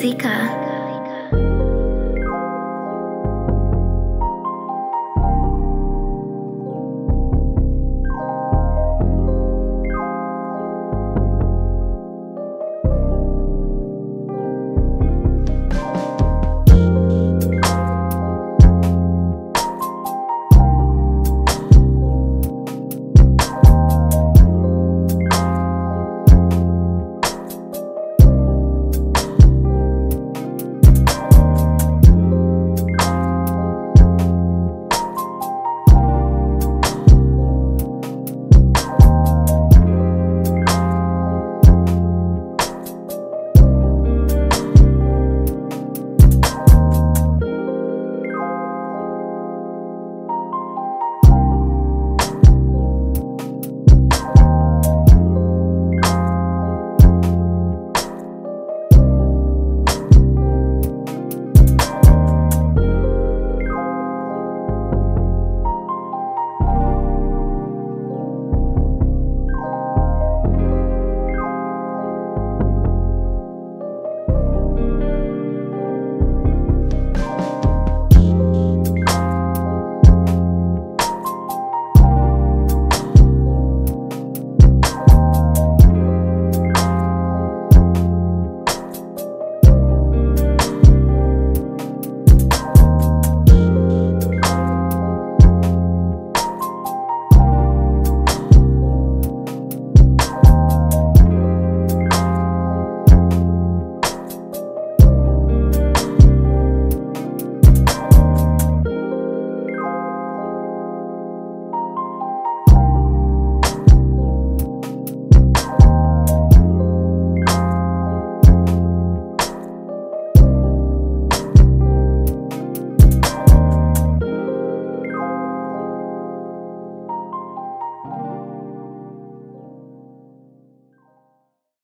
Zika.